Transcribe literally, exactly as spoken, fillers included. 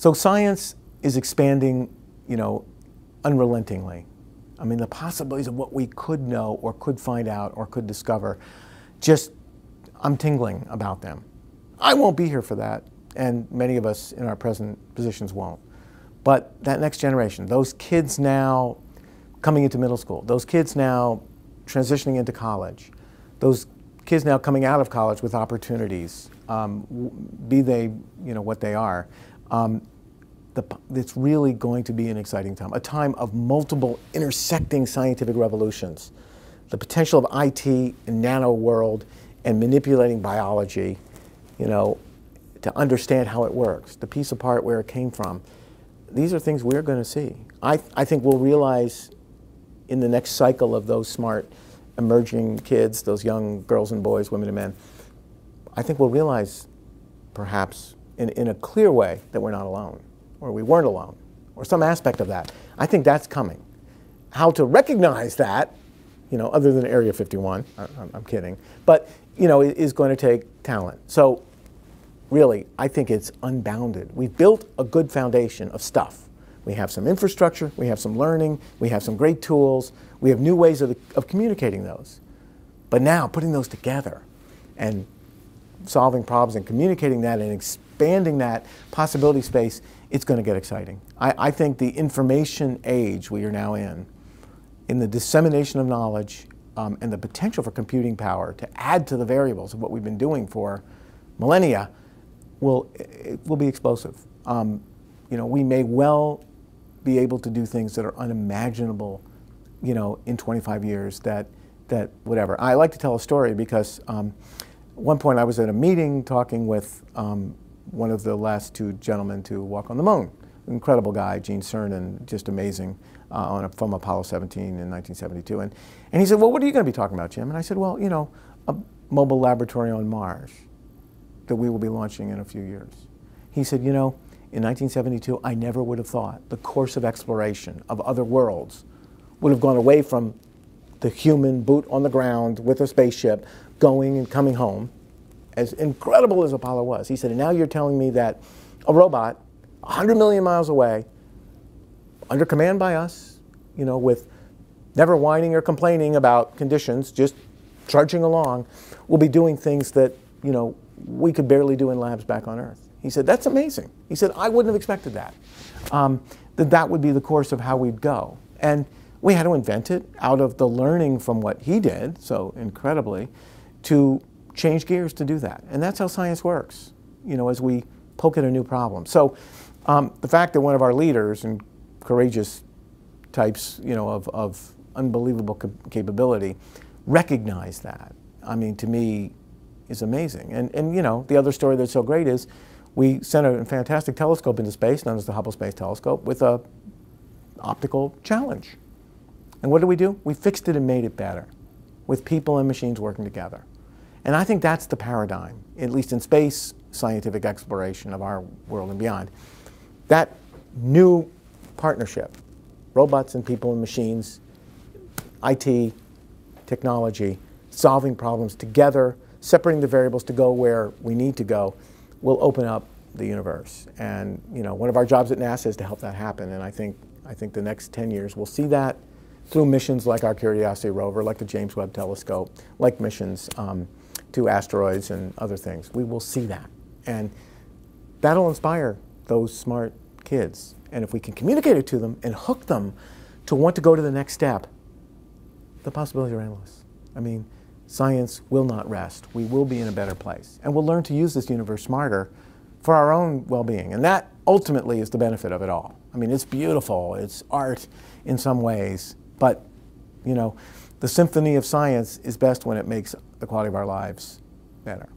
So science is expanding, you know, unrelentingly. I mean, the possibilities of what we could know or could find out or could discover, just, I'm tingling about them. I won't be here for that, and many of us in our present positions won't. But that next generation, those kids now coming into middle school, those kids now transitioning into college, those kids now coming out of college with opportunities, um, be they, you know, what they are, um, The, it's really going to be an exciting time, a time of multiple intersecting scientific revolutions. The potential of I T and nano world and manipulating biology, you know, to understand how it works, the piece apart where it came from. These are things we're going to see. I, I think we'll realize in the next cycle of those smart emerging kids, those young girls and boys, women and men, I think we'll realize perhaps in, in a clear way that we're not alone, or we weren't alone, or some aspect of that. I think that's coming. How to recognize that, you know, other than Area fifty-one, I, I'm kidding, but, you know, it is going to take talent. So really, I think it's unbounded. We've built a good foundation of stuff. We have some infrastructure, we have some learning, we have some great tools, we have new ways of, of communicating those. But now, putting those together and solving problems and communicating that and expanding that possibility space, it's going to get exciting. I, I think the information age we are now in, in the dissemination of knowledge um, and the potential for computing power to add to the variables of what we've been doing for millennia, will, it will be explosive. Um, you know, we may well be able to do things that are unimaginable, you know, in twenty-five years, that, that whatever. I like to tell a story because um, at one point I was at a meeting talking with um, one of the last two gentlemen to walk on the moon. Incredible guy, Gene Cernan, just amazing, uh, on a, from Apollo seventeen in nineteen seventy-two. And, and he said, well, what are you going to be talking about, Jim? And I said, well, you know, a mobile laboratory on Mars that we will be launching in a few years. He said, you know, in nineteen seventy-two, I never would have thought the course of exploration of other worlds would have gone away from the human boot on the ground with a spaceship going and coming home, as incredible as Apollo was. He said, and now you're telling me that a robot, one hundred million miles away, under command by us, you know, with never whining or complaining about conditions, just trudging along, will be doing things that, you know, we could barely do in labs back on Earth. He said, that's amazing. He said, I wouldn't have expected that, um, that that would be the course of how we'd go. And we had to invent it out of the learning from what he did, so incredibly, to change gears to do that. And that's how science works, you know, as we poke at a new problem. So um, the fact that one of our leaders and courageous types, you know, of, of unbelievable capability recognized that, I mean, to me, is amazing. And, and, you know, the other story that's so great is we sent a fantastic telescope into space, known as the Hubble Space Telescope, with a optical challenge. And what did we do? We fixed it and made it better with people and machines working together. And I think that's the paradigm, at least in space scientific exploration of our world and beyond. That new partnership, robots and people and machines, I T, technology, solving problems together, separating the variables to go where we need to go, will open up the universe. And, you know, one of our jobs at NASA is to help that happen. And I think, I think the next ten years we'll see that through missions like our Curiosity rover, like the James Webb telescope, like missions um, to asteroids and other things. We will see that. And that'll inspire those smart kids. And if we can communicate it to them and hook them to want to go to the next step, the possibilities are endless. I mean, science will not rest. We will be in a better place. And we'll learn to use this universe smarter for our own well-being. And that ultimately is the benefit of it all. I mean, it's beautiful. It's art in some ways. But, you know, the symphony of science is best when it makes the quality of our lives better.